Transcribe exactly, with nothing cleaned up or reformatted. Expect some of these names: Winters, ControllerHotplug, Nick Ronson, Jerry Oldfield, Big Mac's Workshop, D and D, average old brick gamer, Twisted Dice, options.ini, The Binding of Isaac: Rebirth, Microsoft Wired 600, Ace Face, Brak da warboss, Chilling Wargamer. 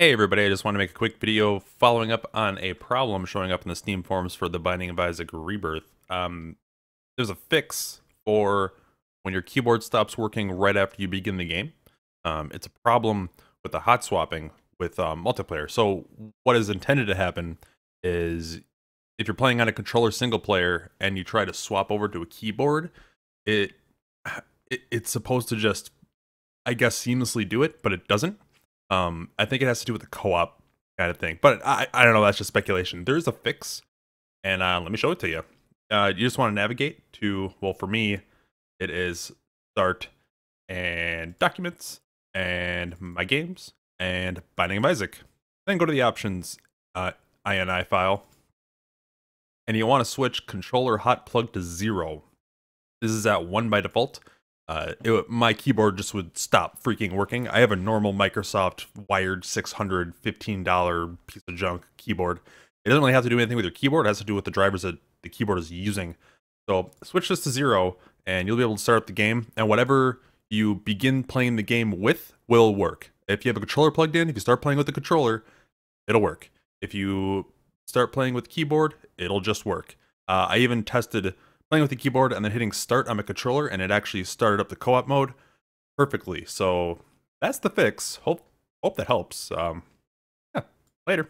Hey everybody, I just want to make a quick video following up on a problem showing up in the Steam forums for The Binding of Isaac Rebirth. Um, there's a fix for when your keyboard stops working right after you begin the game. Um, it's a problem with the hot swapping with um, multiplayer. So what is intended to happen is if you're playing on a controller single player and you try to swap over to a keyboard, it, it it's supposed to just, I guess, seamlessly do it, but it doesn't. Um, I think it has to do with the co-op kind of thing, but I, I don't know. That's just speculation. There's a fix, and uh, let me show it to you. Uh, you just want to navigate to, well, for me, it is Start and Documents and My Games and Binding of Isaac. Then go to the Options uh, I N I file, and you want to switch Controller Hot Plug to zero. This is at one by default. Uh, it, my keyboard just would stop freaking working. I have a normal Microsoft Wired six hundred fifteen dollar piece of junk keyboard. It doesn't really have to do anything with your keyboard. It has to do with the drivers that the keyboard is using. So switch this to zero and you'll be able to start up the game, and whatever you begin playing the game with will work. If you have a controller plugged in, if you start playing with the controller, it'll work. If you start playing with keyboard, it'll just work. Uh, I even tested playing with the keyboard and then hitting start on my controller, and it actually started up the co-op mode perfectly. So that's the fix. Hope hope that helps. Um, yeah, later.